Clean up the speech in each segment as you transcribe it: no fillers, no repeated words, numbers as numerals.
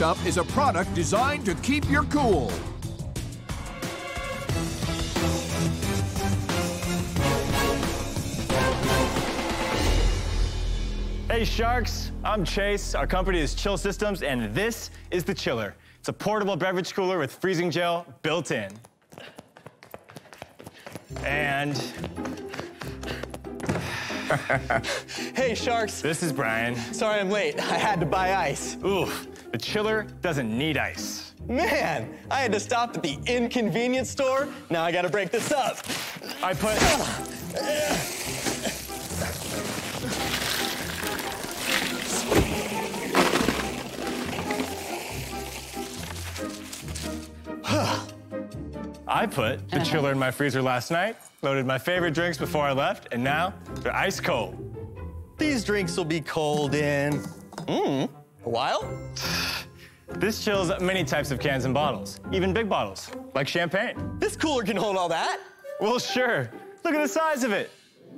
Next up is a product designed to keep your cool. Hey Sharks, I'm Chase. Our company is Chill Systems, and this is the Chiller. It's a portable beverage cooler with freezing gel built in. And... Hey Sharks. This is Brian. Sorry I'm late, I had to buy ice. Ooh, the chiller doesn't need ice. Man, I had to stop at the inconvenience store. Now I gotta break this up. I put... I put the chiller in my freezer last night, loaded my favorite drinks before I left, and now they're ice cold. These drinks will be cold in, a while? This chills many types of cans and bottles, even big bottles, like champagne. This cooler can hold all that? Well, sure. Look at the size of it.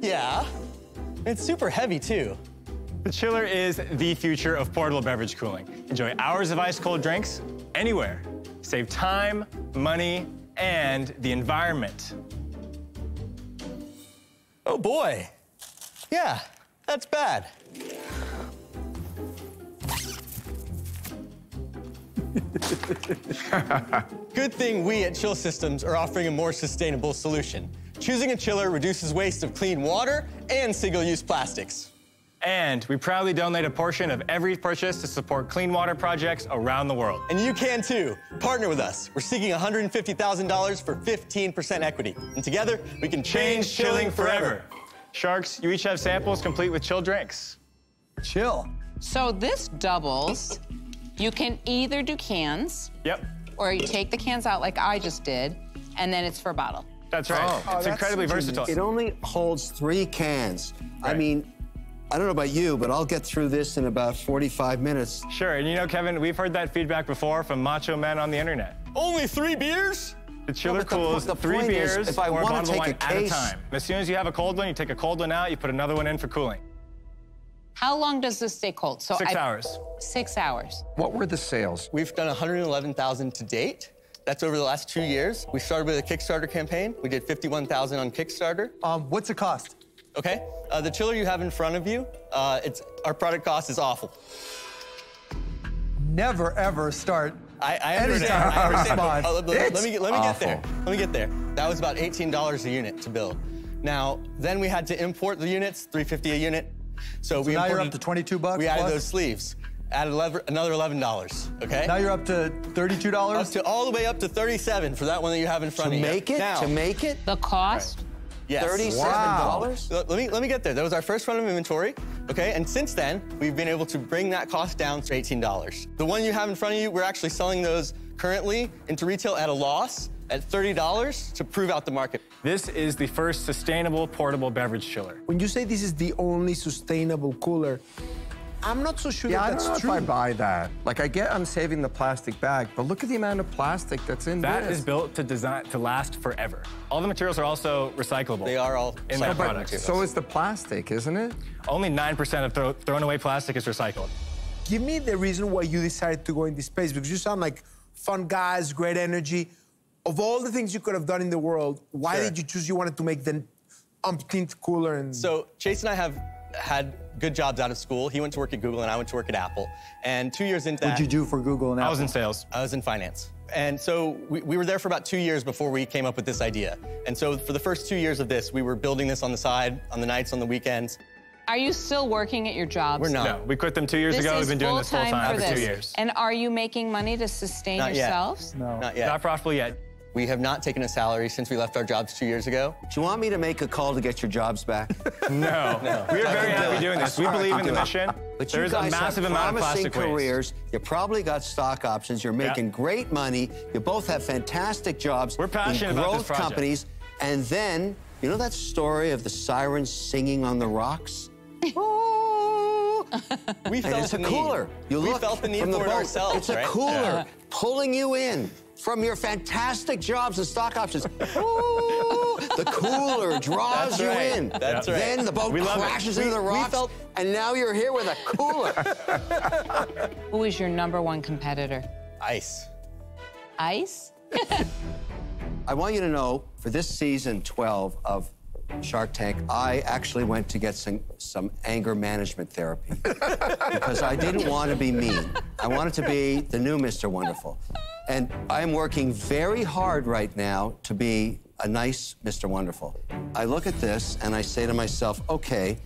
Yeah, it's super heavy too. The chiller is the future of portable beverage cooling. Enjoy hours of ice cold drinks anywhere. Save time, money, and the environment. Oh boy. Yeah, that's bad. Good thing we at Chill Systems are offering a more sustainable solution. Choosing a chiller reduces waste of clean water and single-use plastics. And we proudly donate a portion of every purchase to support clean water projects around the world. And you can too. Partner with us. We're seeking $150,000 for 15% equity. And together, we can change chilling forever. Sharks, you each have samples complete with chill drinks. Chill. So this doubles. You can either do cans. Yep. Or you take the cans out like I just did, and then it's for a bottle. That's right. Oh, it's incredibly versatile. It only holds 3 cans. Right. I mean, I don't know about you, but I'll get through this in about 45 minutes. Sure, and you know, Kevin, we've heard that feedback before from macho men on the internet. Only 3 beers? The chiller cools the 3 beers if I want to take a case at a time. As soon as you have a cold one, you take a cold one out, you put another one in for cooling. How long does this stay cold? So 6 hours. 6 hours. What were the sales? We've done 111,000 to date. That's over the last 2 years. We started with a Kickstarter campaign. We did 51,000 on Kickstarter. What's it cost? Okay, the chiller you have in front of you, our product cost is awful. Never ever start. I understand. I understand. Let me get there. Let me get there. That was about $18 a unit to build. Now, then we had to import the units, $3.50 a unit. So we now you're up to $22. We added those sleeves. Added another $11, okay? Now you're up to $32? Up to all the way up to $37 for that one that you have in front of you. To make it? The cost? Right. Yes. $37? Wow. Let me get there. That was our first run of inventory, okay? And since then, we've been able to bring that cost down to $18. The one you have in front of you, we're actually selling those currently into retail at a loss at $30 to prove out the market. This is the first sustainable portable beverage chiller. When you say this is the only sustainable cooler, I'm not so sure that's true. Yeah, I don't know if I buy that. Like, I get I'm saving the plastic bag, but look at the amount of plastic that's in this. That is built to design to last forever. All the materials are also recyclable. They are all in that product. So is the plastic, isn't it? Only 9% of thrown away plastic is recycled. Give me the reason why you decided to go in this space, because you sound like fun guys, great energy. Of all the things you could have done in the world, why did you choose you wanted to make the umpteenth cooler? And... So Chase and I have had good jobs out of school. He went to work at Google and I went to work at Apple. And 2 years into that... What'd you do for Google and Apple? I was in sales. I was in finance. And so we were there for about 2 years before we came up with this idea. And so for the first 2 years of this, we were building this on the side, on the nights, on the weekends. Are you still working at your jobs? We're not. No, we quit them 2 years ago. We've been doing this full time for 2 years. And are you making money to sustain yourselves? No. Not yet. Not profitable yet. We have not taken a salary since we left our jobs 2 years ago. Do you want me to make a call to get your jobs back? No. We are very happy doing this. We believe in the mission. But there is a massive amount of plastic careers. Waste. You probably got stock options. You're making great money. You both have fantastic jobs. We're passionate about this project. Companies. And then, you know that story of the sirens singing on the rocks? We felt the need. It's a cooler. You look from the boat. It's a cooler pulling you in. from your fantastic jobs and stock options. Ooh, the cooler draws you in. That's right. Then the boat crashes into the rocks, and now you're here with a cooler. Who is your #1 competitor? Ice. Ice? I want you to know, for this season 12 of Shark Tank, I actually went to get some anger management therapy because I didn't want to be mean. I wanted to be the new Mr. Wonderful. And I'm working very hard right now to be a nice Mr. Wonderful. I look at this and I say to myself, okay,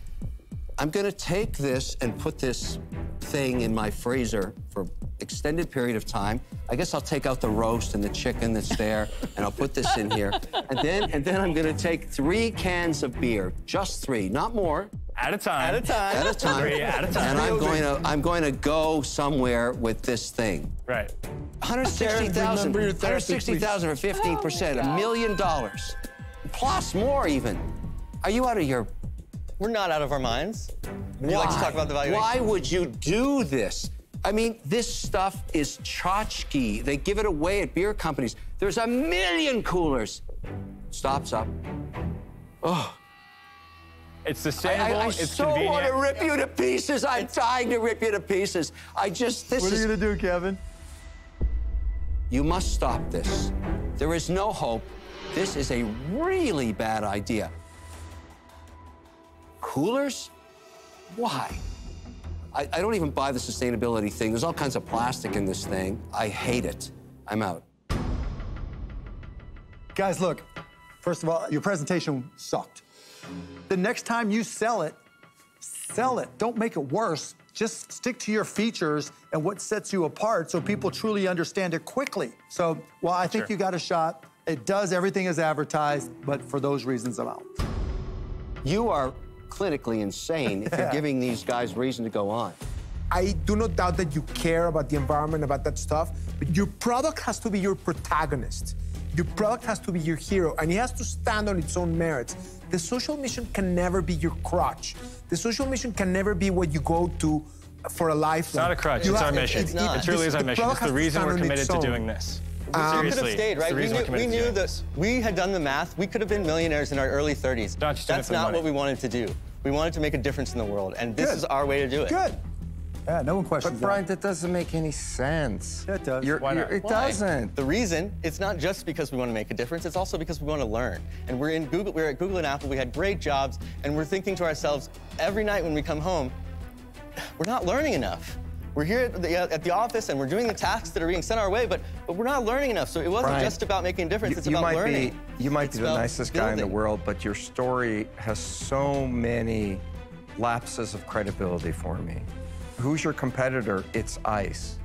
I'm going to take this and put this thing in my freezer for an extended period of time. I guess I'll take out the roast and the chicken that's there, and I'll put this in here. And then I'm going to take 3 cans of beer, just 3, not more. At a time. At a time. At a time. 3 at a time. And I'm going to go somewhere with this thing. Right. 160,000. 160,000 for 15%. $1 million, plus more even. Are you out of your? We're not out of our minds. Would you like to talk about the valuation? Why would you do this? I mean, this stuff is tchotchke. They give it away at beer companies. There's a million coolers. Stops up. Oh. It's sustainable, it's convenient. I so want to rip you to pieces. I'm dying to rip you to pieces. I just, this is... What are you going to do, Kevin? You must stop this. There is no hope. This is a really bad idea. Coolers? Why? I don't even buy the sustainability thing. There's all kinds of plastic in this thing. I hate it. I'm out. Guys, look, first of all, your presentation sucked. The next time you sell it. Don't make it worse. Just stick to your features and what sets you apart so people truly understand it quickly. So, well, I think you got a shot. It does everything as advertised, but for those reasons, I'm out. You are clinically insane if you're giving these guys reason to go on. I do not doubt that you care about the environment, about that stuff, but your product has to be your protagonist. Your product has to be your hero, and it has to stand on its own merits. The social mission can never be your crutch. The social mission can never be what you go to for a lifeline. It's not a crutch, it's our mission. It really is our mission. It's the reason we're committed to doing this. We could have stayed, right? We knew that we had done the math. We could have been millionaires in our early 30s. That's not what we wanted to do. We wanted to make a difference in the world, and this is our way to do it. Good. Yeah, no one questions that. But Brian, that doesn't make any sense. That does. Why not? It doesn't. The reason, it's not just because we want to make a difference, it's also because we want to learn. And we're in Google, we're at Google and Apple, we had great jobs, and we're thinking to ourselves every night when we come home, we're not learning enough. We're here at the office, and we're doing the tasks that are being sent our way, but we're not learning enough. So it wasn't just about making a difference, it's about learning. You might be the nicest guy in the world, but your story has so many lapses of credibility for me. Who's your competitor? It's ICE.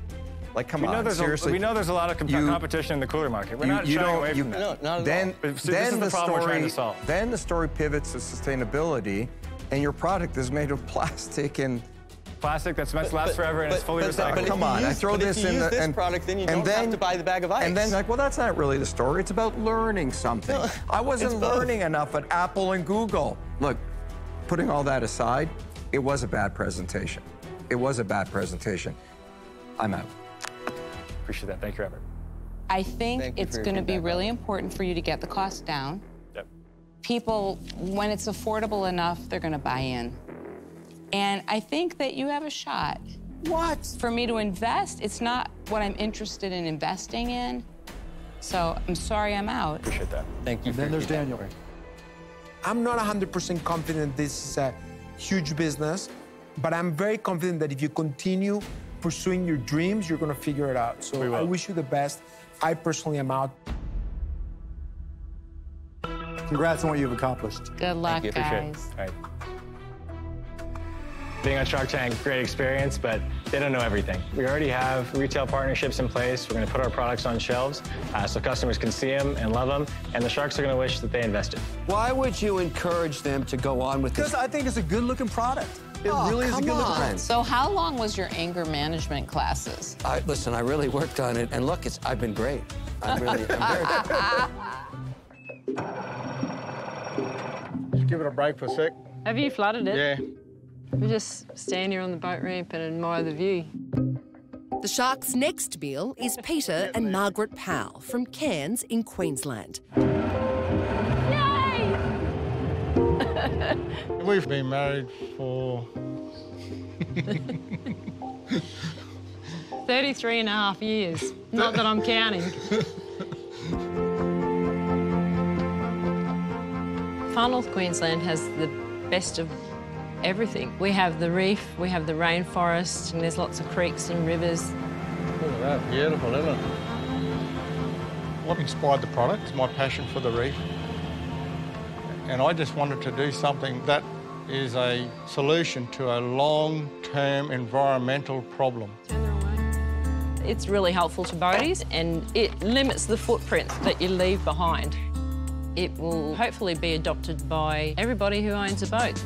Like, come on, seriously. We know there's a lot of competition in the cooler market. We're not shying away from that. No, not at all. So this is the problem we're trying to solve. Then the story pivots to sustainability, and your product is made of plastic and... Plastic that's meant to last forever, and it's fully recycled. Come on, I throw this in the... And product, then you don't have to buy the bag of ice. And then, like, well, that's not really the story. It's about learning something. I wasn't learning enough at Apple and Google. Look, putting all that aside, it was a bad presentation. It was a bad presentation. I'm out. Appreciate that. Thank you, Everett. I think it's going to be really important for you to get the cost down. Yep. People, when it's affordable enough, they're going to buy in. And I think that you have a shot. What? For me to invest, it's not what I'm interested in investing in. So I'm sorry, I'm out. Appreciate that. Thank you. Then there's Daniel. I'm not 100% confident this is a huge business. But I'm very confident that if you continue pursuing your dreams, you're going to figure it out. So I wish you the best. I personally am out. Congrats on what you've accomplished. Good luck, guys. Appreciate it. All right. Being on Shark Tank, great experience, but they don't know everything. We already have retail partnerships in place. We're going to put our products on shelves so customers can see them and love them, and the Sharks are going to wish that they invested. Why would you encourage them to go on with this? Because I think it's a good-looking product. It really is a good look. So how long was your anger management classes? Listen, I really worked on it, and look, I've been great. I'm very Just give it a break for a sec. Have you flooded it? Yeah. We just stand here on the boat ramp and admire the view. The sharks' next meal is Peter and Margaret Powell from Cairns in Queensland. Yay! We've been married for 33 and a half years. Not that I'm counting. Far North Queensland has the best of everything. We have the reef, we have the rainforest, and there's lots of creeks and rivers. Look at that, beautiful, isn't it? What inspired the product is my passion for the reef. And I just wanted to do something that is a solution to a long-term environmental problem. It's really helpful to boaties, and it limits the footprint that you leave behind. It will hopefully be adopted by everybody who owns a boat.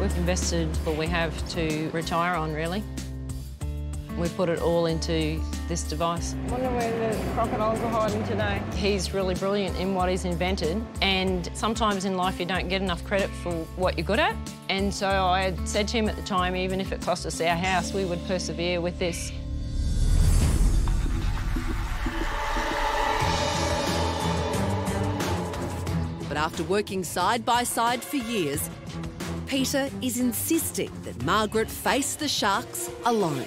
We've invested what we have to retire on, really. We put it all into this device. I wonder where the crocodiles are hiding today. He's really brilliant in what he's invented, and sometimes in life you don't get enough credit for what you're good at. And so I said to him at the time, even if it cost us our house, we would persevere with this. But after working side by side for years, Peter is insisting that Margaret face the sharks alone.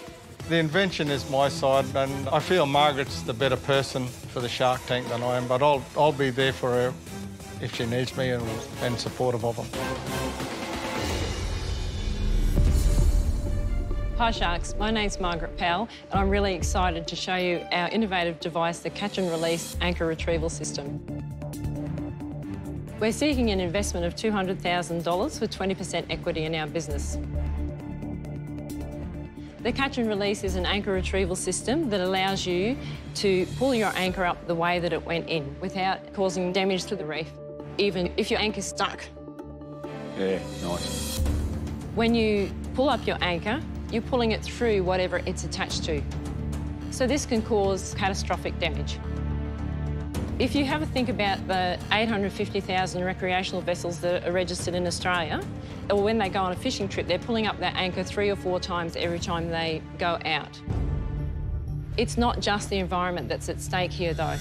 The invention is my side, and I feel Margaret's the better person for the shark tank than I am, but I'll be there for her if she needs me and supportive of her. Hi sharks, my name's Margaret Powell, and I'm really excited to show you our innovative device, the catch and release anchor retrieval system. We're seeking an investment of $200,000 for 20% equity in our business. The catch and release is an anchor retrieval system that allows you to pull your anchor up the way that it went in without causing damage to the reef, even if your anchor's stuck. Yeah, nice. When you pull up your anchor, you're pulling it through whatever it's attached to. So this can cause catastrophic damage. If you have a think about the 850,000 recreational vessels that are registered in Australia, or when they go on a fishing trip, they're pulling up their anchor 3 or 4 times every time they go out. It's not just the environment that's at stake here, though.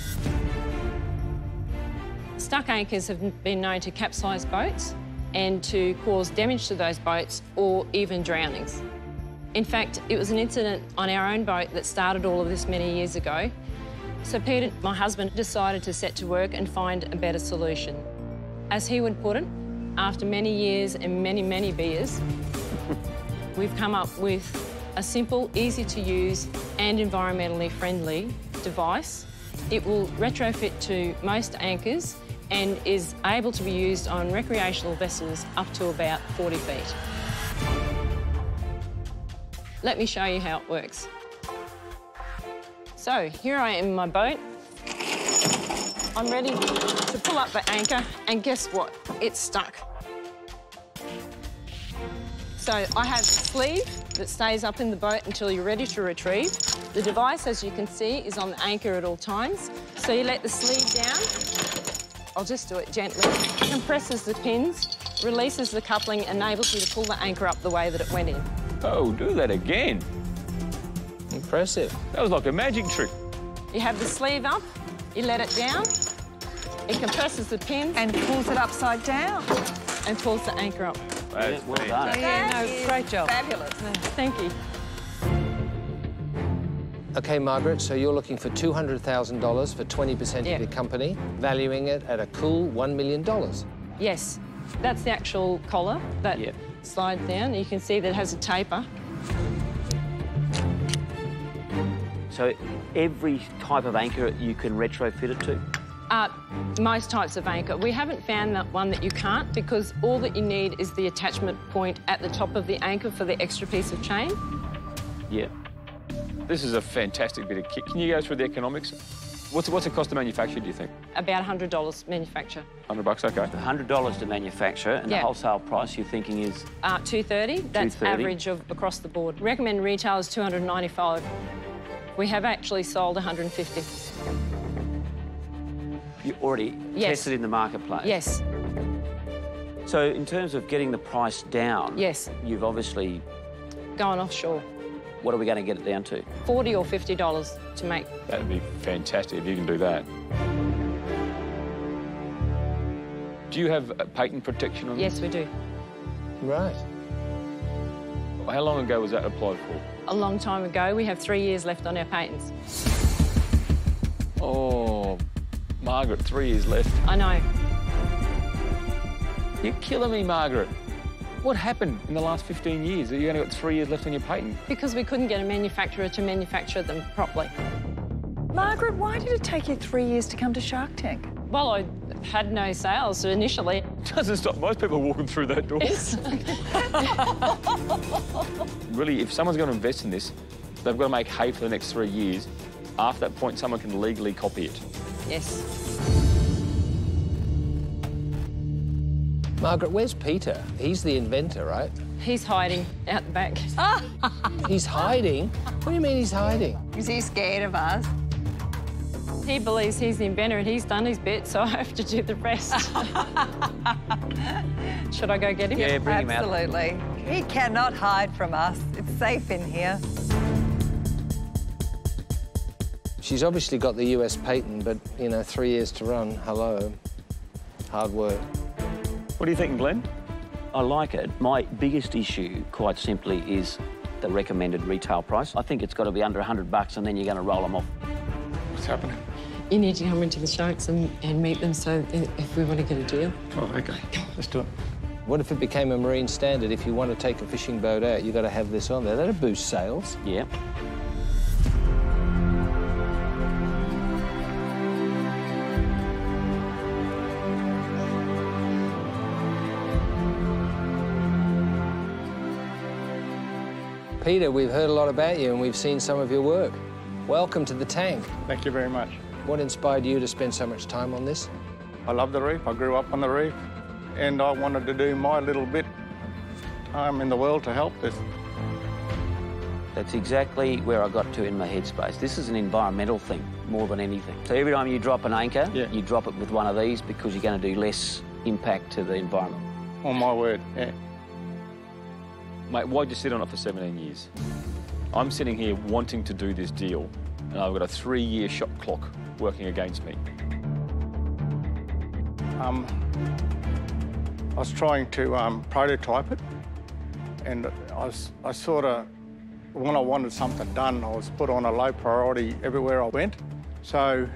Stuck anchors have been known to capsize boats and to cause damage to those boats or even drownings. In fact, it was an incident on our own boat that started all of this many years ago. So Peter, my husband, decided to set to work and find a better solution. As he would put it, after many years and many, many beers, we've come up with a simple, easy to use and environmentally friendly device. It will retrofit to most anchors and is able to be used on recreational vessels up to about 40 feet. Let me show you how it works. So, here I am in my boat. I'm ready to pull up the anchor, and guess what? It's stuck. So, I have a sleeve that stays up in the boat until you're ready to retrieve. The device, as you can see, is on the anchor at all times. So, you let the sleeve down. I'll just do it gently. It compresses the pins, releases the coupling, enables you to pull the anchor up the way that it went in. Oh, do that again. Impressive. That was like a magic trick. You have the sleeve up, you let it down, it compresses the pins and pulls it upside down and pulls the anchor up. That's well done. Oh, yeah, no, great job. Fabulous. No, thank you. Okay, Margaret, so you're looking for $200,000 for 20% of your company, valuing it at a cool $1 million. Yes, that's the actual collar that slides down. You can see that it has a taper. So every type of anchor you can retrofit it to? Most types of anchor. We haven't found that one that you can't, because all that you need is the attachment point at the top of the anchor for the extra piece of chain. Yeah. This is a fantastic bit of kit. Can you go through the economics? What's it cost to manufacture, do you think? About $100 to manufacture. $100, okay. $100 to manufacture, and the wholesale price you're thinking is? $230. That's average of across the board. Recommend retail is $295. We have actually sold 150. You already tested in the marketplace? Yes. So in terms of getting the price down, you've obviously... Gone offshore. What are we going to get it down to? $40 or $50 to make. That'd be fantastic if you can do that. Do you have a patent protection on this? Yes, we do. Right. How long ago was that applied for? A long time ago. We have 3 years left on our patents. Oh, Margaret, 3 years left. I know. You're killing me, Margaret. What happened in the last 15 years that you only got 3 years left on your patent? Because we couldn't get a manufacturer to manufacture them properly. Margaret, why did it take you 3 years to come to Shark Tank? Well, I had no sales initially. It doesn't stop most people walking through that door. Yes. Really, if someone's going to invest in this, they've got to make hay for the next 3 years. After that point, someone can legally copy it. Yes. Margaret, where's Peter? He's the inventor, right? He's hiding out the back. He's hiding? What do you mean he's hiding? Is he scared of us? He believes he's the inventor and he's done his bit, so I have to do the rest. Should I go get him? Yeah, bring him out. Absolutely. He cannot hide from us. It's safe in here. She's obviously got the US patent, but, you know, 3 years to run, hello. Hard work. What do you think, Glenn? I like it. My biggest issue, quite simply, is the recommended retail price. I think it's got to be under 100 bucks and then you're going to roll them off. What's happening? You need to come into the Sharks and meet them, so if we want to get a deal. Oh, OK. Let's do it. What if it became a marine standard? If you want to take a fishing boat out, you've got to have this on there. That'll boost sales. Yeah. Peter, we've heard a lot about you and we've seen some of your work. Welcome to the tank. Thank you very much. What inspired you to spend so much time on this? I love the reef. I grew up on the reef and I wanted to do my little bit time in the world to help this. That's exactly where I got to in my headspace. This is an environmental thing more than anything. So every time you drop an anchor, you drop it with one of these because you're going to do less impact to the environment. Oh, my word, yeah. Mate, why'd you sit on it for 17 years? I'm sitting here wanting to do this deal, and I've got a 3-year shot clock working against me. I was trying to prototype it, and I sort of, when I wanted something done, I was put on a low priority everywhere I went. So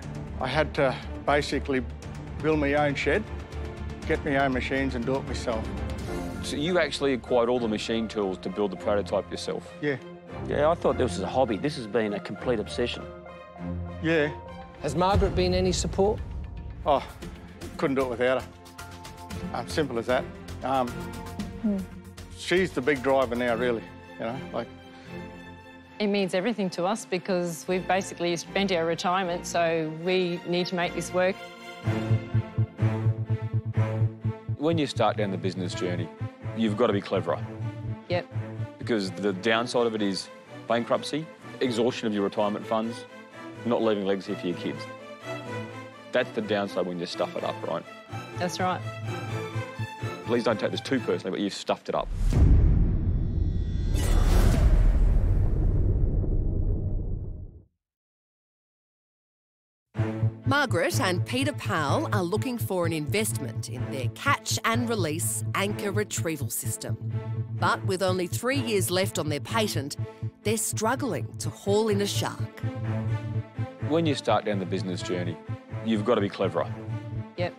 I had to basically build my own shed, get my own machines and do it myself. So you actually acquired all the machine tools to build the prototype yourself? Yeah. Yeah, I thought this was a hobby. This has been a complete obsession. Yeah. Has Margaret been any support? Oh, couldn't do it without her. Simple as that. She's the big driver now, really, you know, like... It means everything to us because we've basically spent our retirement, so we need to make this work. When you start down the business journey, you've got to be cleverer. Yep. Because the downside of it is bankruptcy, exhaustion of your retirement funds, not leaving legacy for your kids. That's the downside when you stuff it up, right? That's right. Please don't take this too personally, but you've stuffed it up. Margaret and Peter Powell are looking for an investment in their catch and release anchor retrieval system. But with only 3 years left on their patent, they're struggling to haul in a shark. When you start down the business journey, you've got to be cleverer. Yep.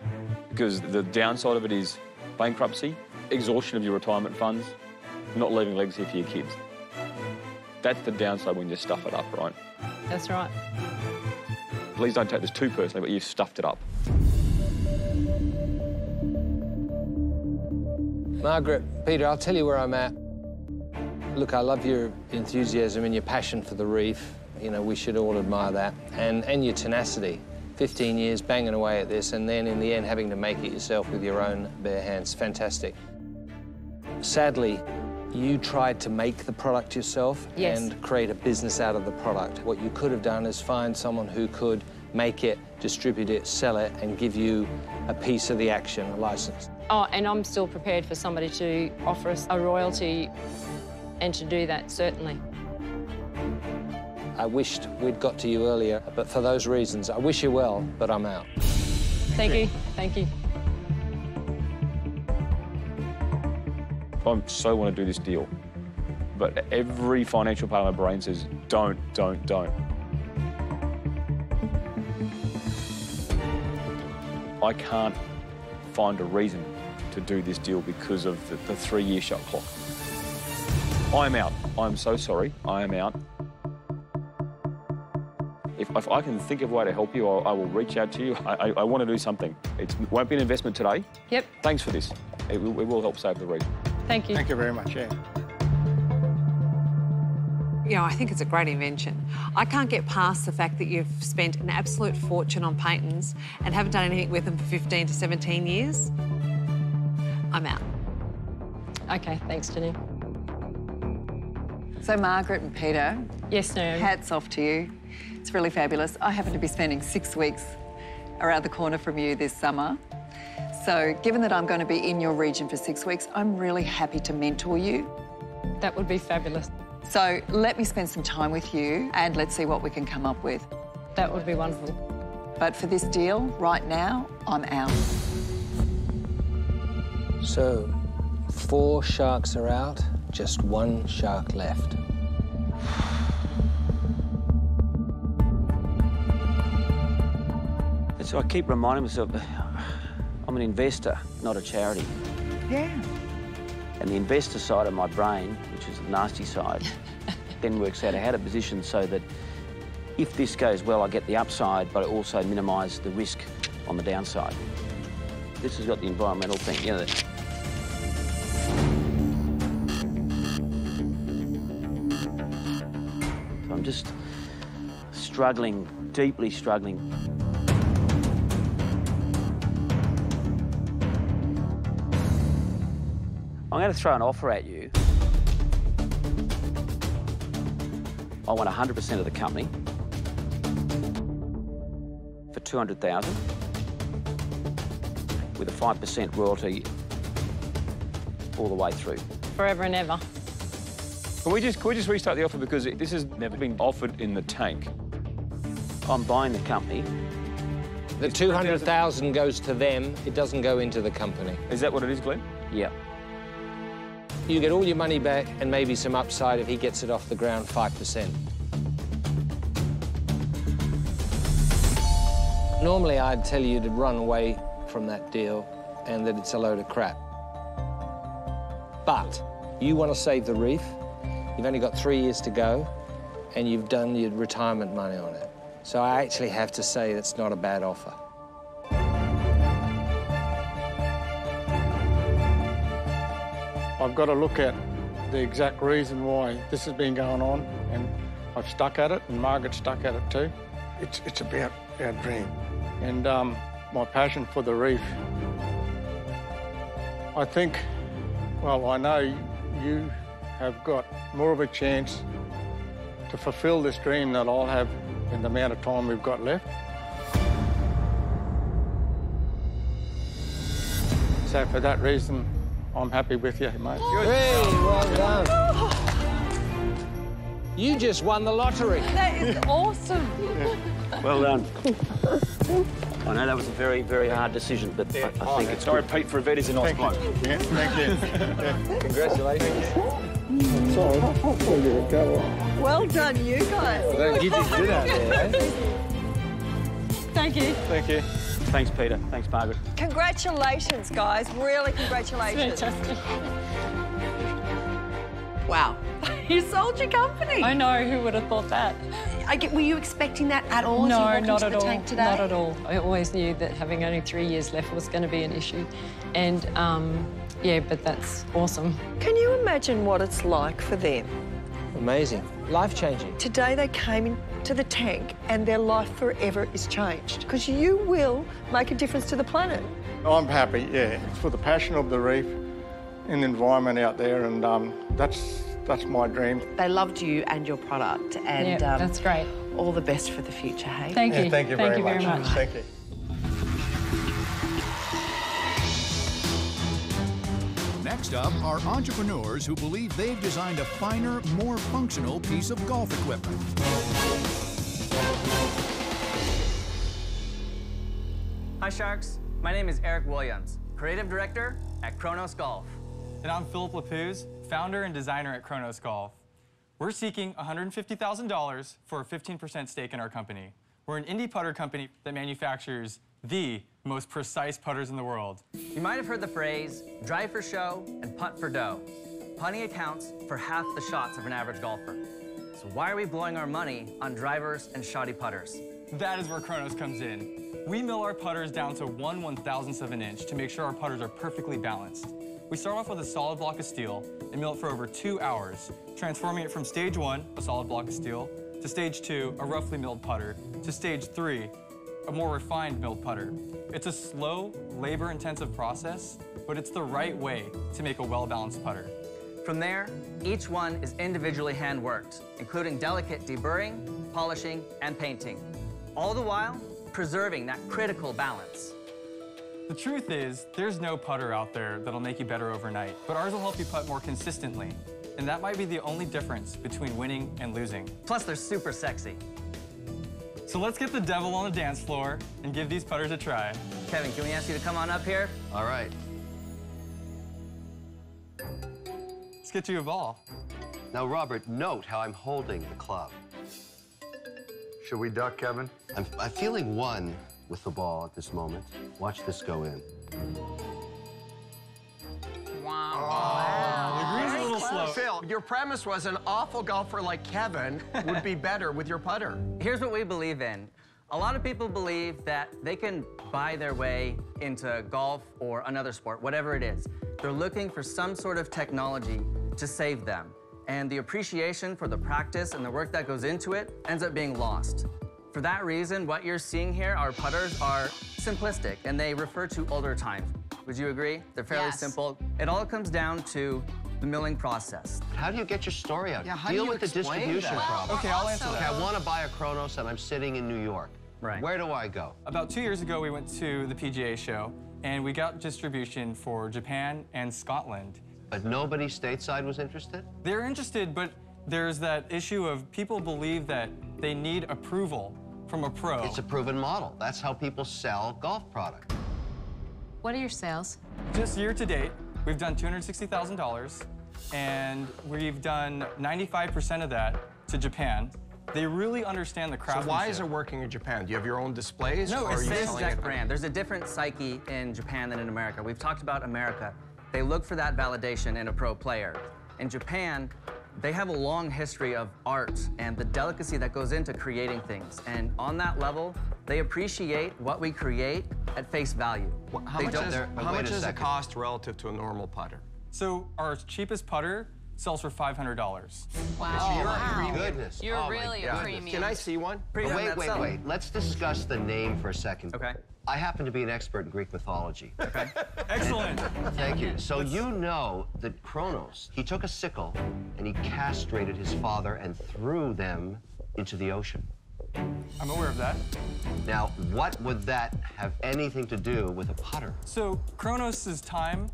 Because the downside of it is bankruptcy, exhaustion of your retirement funds, not leaving legacy for your kids. That's the downside when you stuff it up, right? That's right. Please don't take this too personally, but you've stuffed it up. Margaret, Peter, I'll tell you where I'm at. Look, I love your enthusiasm and your passion for the reef. You know, we should all admire that. And your tenacity. 15 years banging away at this, and then in the end having to make it yourself with your own bare hands. Fantastic. Sadly, you tried to make the product yourself and create a business out of the product. What you could have done is find someone who could make it, distribute it, sell it, and give you a piece of the action, a license. Oh, and I'm still prepared for somebody to offer us a royalty and to do that, certainly. I wished we'd got to you earlier, but for those reasons, I wish you well, but I'm out. Thank you. Thank you. I so want to do this deal, but every financial part of my brain says, don't. I can't find a reason to do this deal because of the 3-year shot clock. I'm out. I'm so sorry. I am out. If I can think of a way to help you, I will reach out to you. I want to do something. It won't be an investment today. Yep. Thanks for this. It will help save the reef. Thank you. Thank you very much, yeah. You know, I think it's a great invention. I can't get past the fact that you've spent an absolute fortune on patents and haven't done anything with them for 15 to 17 years. I'm out. Okay, thanks, Jenny. So Margaret and Peter. Yes, ma'am. Hats off to you. It's really fabulous. I happen to be spending 6 weeks around the corner from you this summer. So given that I'm going to be in your region for 6 weeks, I'm really happy to mentor you. That would be fabulous. So let me spend some time with you and let's see what we can come up with. That would be wonderful. But for this deal, right now, I'm out. So 4 sharks are out, just 1 shark left. So I keep reminding myself, I'm an investor, not a charity. Yeah. And the investor side of my brain, which is the nasty side, then works out how to position so that if this goes well, I get the upside, but I also minimise the risk on the downside. This has got the environmental thing, you know. So I'm just struggling, deeply struggling. I'm going to throw an offer at you. I want 100% of the company for $200,000 with a 5% royalty all the way through. Forever and ever. Can we just restart the offer because this has never been offered in the tank. I'm buying the company. The $200,000 goes to them. It doesn't go into the company. Is that what it is, Glenn? Yeah. You get all your money back and maybe some upside if he gets it off the ground 5%. Normally, I'd tell you to run away from that deal and that it's a load of crap. But you want to save the reef. You've only got 3 years to go and you've done your retirement money on it. So I actually have to say that's not a bad offer. I've got to look at the exact reason why this has been going on, and I've stuck at it, and Margaret's stuck at it too. It's about our dream and my passion for the reef. I think, well, I know you have got more of a chance to fulfil this dream than I'll have in the amount of time we've got left. So for that reason, I'm happy with you, mate. Good. Hey, well done. Oh. You just won the lottery. That is awesome. Yeah. Well done. I know that was a very, very hard decision, but yeah. I think it's sorry, good. Pete, for a vet is a nice bloke. Yeah, thank you. Yeah. Congratulations. Sorry, I'll give it a go. Well done, you guys. Well, you did good out there, eh? Thank you. Thank you. Thanks, Peter. Thanks, Margaret. Congratulations, guys. Really, congratulations. Fantastic. Wow. You sold your company. I know. Who would have thought that? Were you expecting that at all? No, not at all. Not at all. I always knew that having only 3 years left was going to be an issue. And, yeah, but that's awesome. Can you imagine what it's like for them? Amazing. Life-changing. Today they came in to the tank and their life forever is changed because you will make a difference to the planet. I'm happy, yeah. It's for the passion of the reef and the environment out there and that's my dream. They loved you and your product and yeah, that's great. All the best for the future, hey? Thank you. Yeah, thank you very much. Thank you. Next up are entrepreneurs who believe they've designed a finer, more functional piece of golf equipment. Hi, Sharks. My name is Eric Williams, Creative Director at Kronos Golf. And I'm Philip Lapuz, founder and designer at Kronos Golf. We're seeking $150,000 for a 15% stake in our company. We're an indie putter company that manufactures the most precise putters in the world. You might have heard the phrase, drive for show and putt for dough. Putting accounts for half the shots of an average golfer. So why are we blowing our money on drivers and shoddy putters? That is where Kronos comes in. We mill our putters down to 1/1000th of an inch to make sure our putters are perfectly balanced. We start off with a solid block of steel and mill it for over 2 hours, transforming it from stage 1, a solid block of steel, to stage 2, a roughly milled putter, to stage 3, a more refined milled putter. It's a slow, labor-intensive process, but it's the right way to make a well-balanced putter. From there, each one is individually hand-worked, including delicate deburring, polishing, and painting, all the while preserving that critical balance. The truth is, there's no putter out there that'll make you better overnight, but ours will help you putt more consistently. And that might be the only difference between winning and losing. Plus, they're super sexy. So let's get the devil on the dance floor and give these putters a try. Kevin, can we ask you to come on up here? All right. Let's get you a ball. Now, Robert, note how I'm holding the club. Should we duck, Kevin? I'm feeling one with the ball at this moment. Watch this go in. Wow. Oh, wow. The green's a little slow. Phil, your premise was an awful golfer like Kevin would be better with your putter. Here's what we believe in. A lot of people believe that they can buy their way into golf or another sport, whatever it is. They're looking for some sort of technology to save them. And the appreciation for the practice and the work that goes into it ends up being lost. For that reason, what you're seeing here, our putters are simplistic, and they refer to older times. Would you agree? They're fairly simple. It all comes down to the milling process. How do you get your story out? Yeah, how Deal do you with the distribution that? Problem. Well, okay, I'll answer that. Okay, I want to buy a Kronos, and I'm sitting in New York. Right. Where do I go? About 2 years ago, we went to the PGA show, and we got distribution for Japan and Scotland. But nobody stateside was interested? They're interested, but there's that issue of people believe that they need approval from a pro. It's a proven model. That's how people sell golf products. What are your sales? Just year to date, we've done $260,000, and we've done 95% of that to Japan. They really understand the craftsmanship. So why is it working in Japan? Do you have your own displays? No, it's this exact brand. There's a different psyche in Japan than in America. We've talked about America. They look for that validation in a pro player. In Japan, they have a long history of art and the delicacy that goes into creating things. And on that level, they appreciate what we create at face value. Well, how much does it cost relative to a normal putter? So our cheapest putter sells for $500. Wow. So you're a premium. You're really a premium. Can I see one? Wait. Let's discuss the name for a second. Okay. I happen to be an expert in Greek mythology. Okay. Excellent. Thank you. So you know that Kronos, he took a sickle and he castrated his father and threw them into the ocean. I'm aware of that. Now, what would that have anything to do with a putter? So Kronos' time,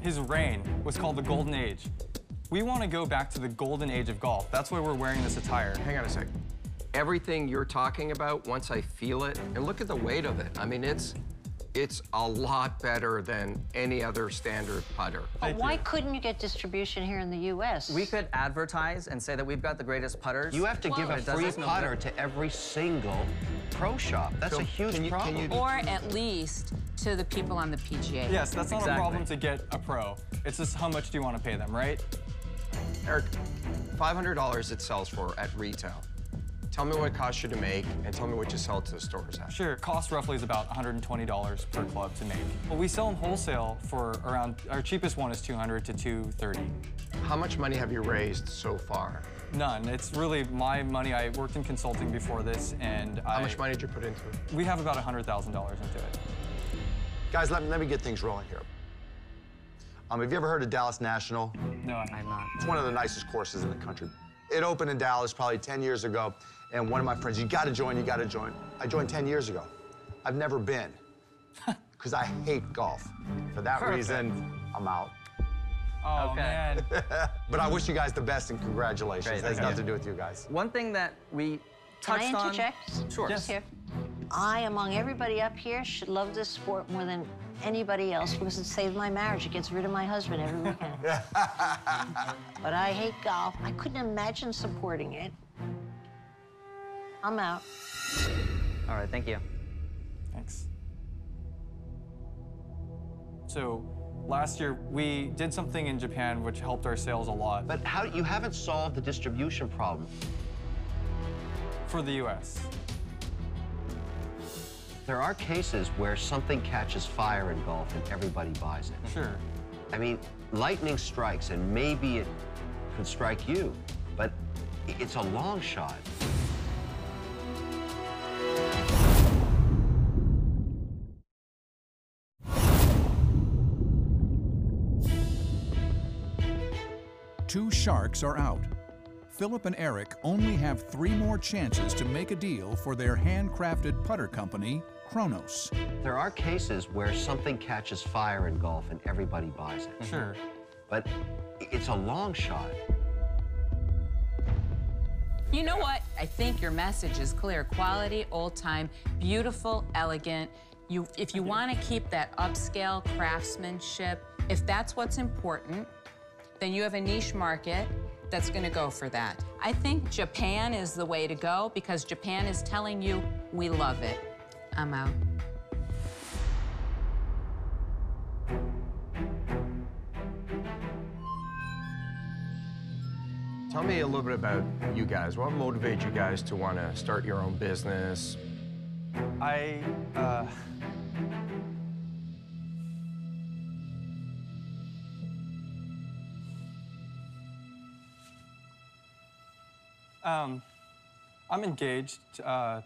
his reign, was called the Golden Age. We want to go back to the golden age of golf. That's why we're wearing this attire. Hang on a sec. Everything you're talking about, once I feel it, and look at the weight of it. I mean, it's a lot better than any other standard putter. But why couldn't you get distribution here in the U.S.? We could advertise and say that we've got the greatest putters. You have to give a free putter to every single pro shop. That's a huge problem. Or at least to the people on the PGA. Yes, that's not a problem to get a pro. It's just how much do you want to pay them, right? Eric, $500 it sells for at retail. Tell me what it costs you to make, and tell me what you sell to the stores at. Sure, cost roughly is about $120 per club to make. But we sell them wholesale for around, our cheapest one is $200 to $230. How much money have you raised so far? None. It's really my money. I worked in consulting before this, and How much money did you put into it? We have about $100,000 into it. Guys, let me get things rolling here. Have you ever heard of Dallas National? No, I'm not. It's one of the nicest courses in the country. It opened in Dallas probably 10 years ago, and one of my friends, you gotta join. I joined 10 years ago. I've never been, because I hate golf. For that reason, I'm out. Oh, man. But I wish you guys the best, and congratulations. It has nothing to do with you guys. One thing that we touched on... Can I interject? Sure. Yes. Here. I, among everybody up here, should love this sport more than anybody else because it saved my marriage. It gets rid of my husband every weekend. But I hate golf. I couldn't imagine supporting it. I'm out. All right, thank you. Thanks. So last year, we did something in Japan which helped our sales a lot. But how, you haven't solved the distribution problem. For the US. There are cases where something catches fire in golf and everybody buys it. Sure. I mean, lightning strikes, and maybe it could strike you, but it's a long shot. Two sharks are out. Philip and Eric only have 3 more chances to make a deal for their handcrafted putter company, Kronos. There are cases where something catches fire in golf and everybody buys it. Sure. But it's a long shot. You know what? I think your message is clear. Quality, old time, beautiful, elegant. If you want to keep that upscale craftsmanship, if that's what's important, then you have a niche market that's gonna go for that. I think Japan is the way to go because Japan is telling you, we love it. I'm out. Tell me a little bit about you guys. What motivates you guys to wanna start your own business? I'm engaged to a...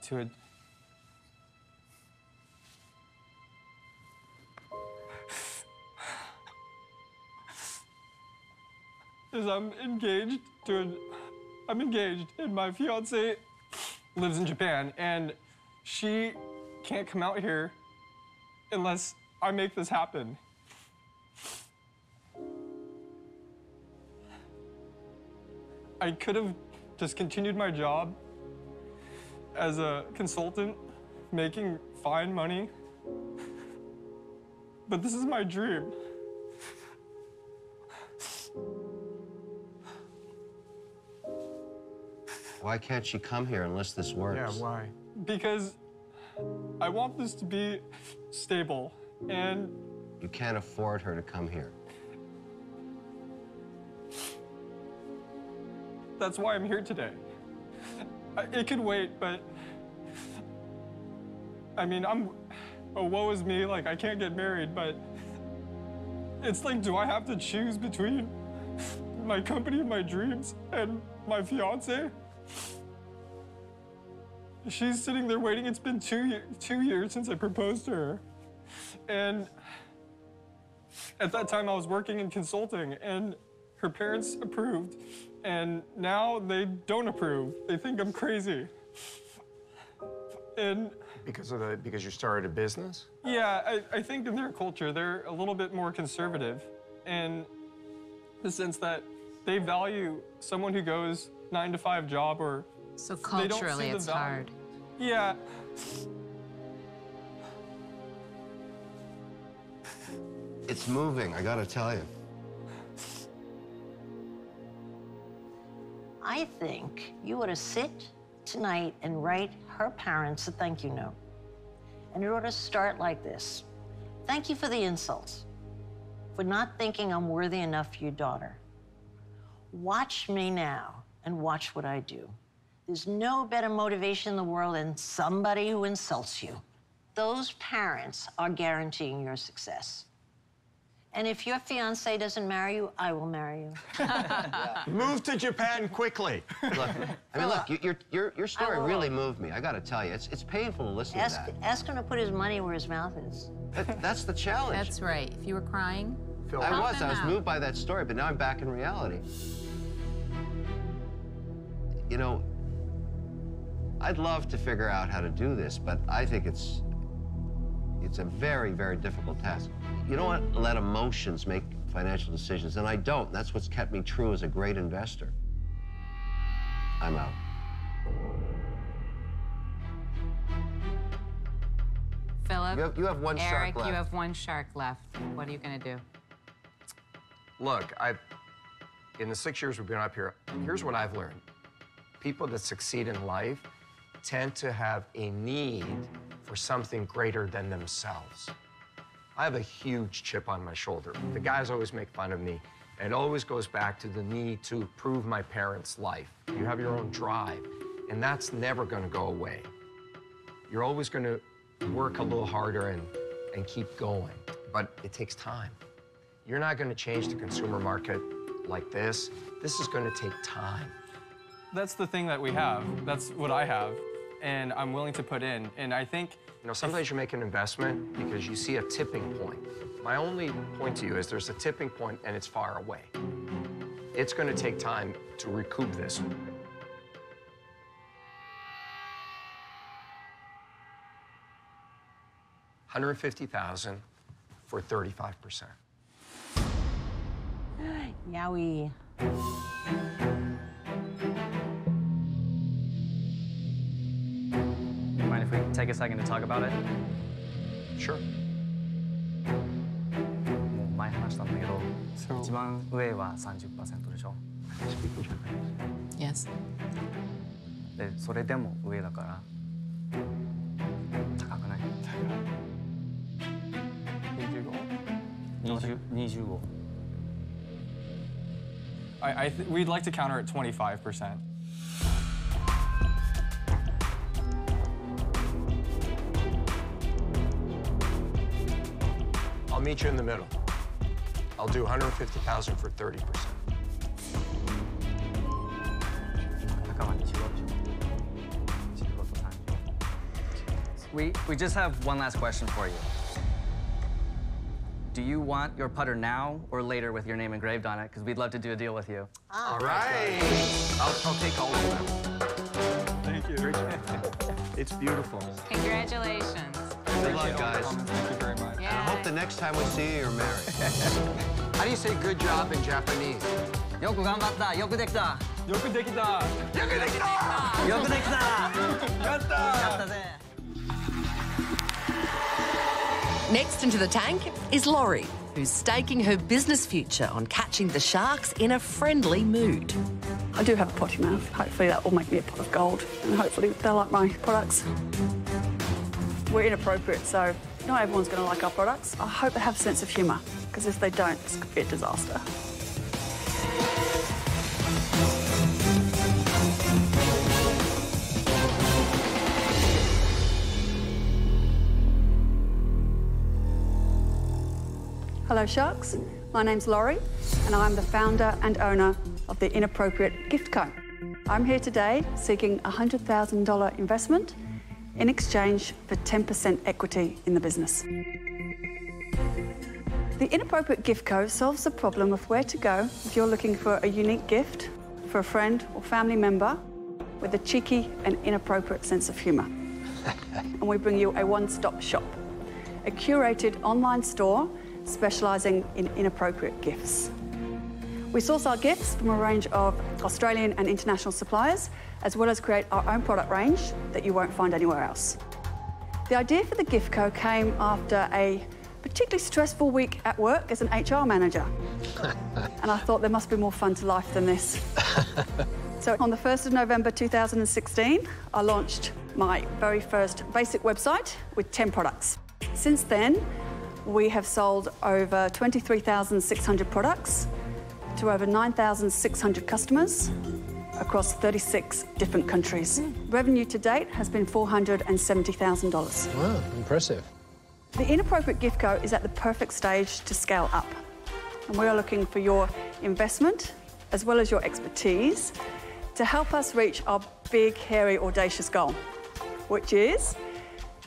I'm engaged, and my fiancée lives in Japan, and she can't come out here unless I make this happen. I could have just continued my job as a consultant, making fine money. But this is my dream. Why can't she come here unless this works? Yeah, why? Because I want this to be stable, and... You can't afford her to come here. That's why I'm here today. It could wait, but I mean, woe is me, like I can't get married, but it's like, do I have to choose between my company and my dreams and my fiance? She's sitting there waiting. It's been 2 years since I proposed to her. And at that time I was working in consulting and her parents approved. And now they don't approve. They think I'm crazy. And because you started a business? Yeah, I think in their culture, they're a little bit more conservative in the sense that they value someone who goes 9-to-5 job or... So culturally, it's hard. Yeah. It's moving, I gotta tell you. I think you ought to sit tonight and write her parents a thank you note. And it ought to start like this. Thank you for the insults, for not thinking I'm worthy enough for your daughter. Watch me now and watch what I do. There's no better motivation in the world than somebody who insults you. Those parents are guaranteeing your success. And if your fiancé doesn't marry you, I will marry you. Yeah. Move to Japan quickly. Look, I mean, look, your story really moved me. I got to tell you, it's painful to listen to that. Ask him to put his money where his mouth is. That's the challenge. That's right. If you were crying, I was moved by that story, but now I'm back in reality. You know, I'd love to figure out how to do this, but I think it's a very, very difficult task. You don't want to let emotions make financial decisions, and I don't. That's what's kept me true as a great investor. I'm out. Philip, you have one shark left. Eric, you have one shark left. What are you going to do? Look, in the 6 years we've been up here, here's what I've learned. People that succeed in life tend to have a need for something greater than themselves. I have a huge chip on my shoulder. The guys always make fun of me. It always goes back to the need to prove my parents' life. You have your own drive, and that's never going to go away. You're always going to work a little harder and keep going, but it takes time. You're not going to change the consumer market like this. This is going to take time. That's the thing that we have. That's what I have, and I'm willing to put in, and I think... You know, sometimes you make an investment because you see a tipping point. My only point to you is there's a tipping point and it's far away. It's going to take time to recoup this. $150,000 for 35%. Yowie. Mind if we take a second to talk about it? Sure. So, yes. We'd like to counter at 25%. I'll meet you in the middle. I'll do $150,000 for 30%. We just have one last question for you. Do you want your putter now or later with your name engraved on it? Because we'd love to do a deal with you. All right. I'll take all of them. Thank you. It's beautiful. Congratulations. Good luck, guys. Thank you very much. Yeah. And I hope the next time we see you, you're married. How do you say good job in Japanese? Yoku ganbatta, yoku dekita. Yoku dekita. Yoku dekita. Yoku dekita. Yatta. Yatta ze. Next into the tank is Laurie, who's staking her business future on catching the sharks in a friendly mood. I do have a potty mouth. Hopefully that will make me a pot of gold, and hopefully they'll like my products. We're inappropriate, so not everyone's going to like our products. I hope they have a sense of humour, because if they don't, it's going to be a disaster. Hello, sharks. My name's Laurie, and I'm the founder and owner of the Inappropriate Gift Co. I'm here today seeking a $100,000 investment in exchange for 10% equity in the business. The Inappropriate Gift Co. solves the problem of where to go if you're looking for a unique gift for a friend or family member with a cheeky and inappropriate sense of humour. And we bring you a one-stop shop, a curated online store specialising in inappropriate gifts. We source our gifts from a range of Australian and international suppliers, as well as create our own product range that you won't find anywhere else. The idea for the Gift Co. came after a particularly stressful week at work as an HR manager. And I thought there must be more fun to life than this. So on the 1st of November 2016, I launched my very first basic website with 10 products. Since then, we have sold over 23,600 products, to over 9,600 customers across 36 different countries. Revenue to date has been $470,000. Wow, impressive. The Inappropriate Gift Co. is at the perfect stage to scale up. And we are looking for your investment, as well as your expertise, to help us reach our big, hairy, audacious goal, which is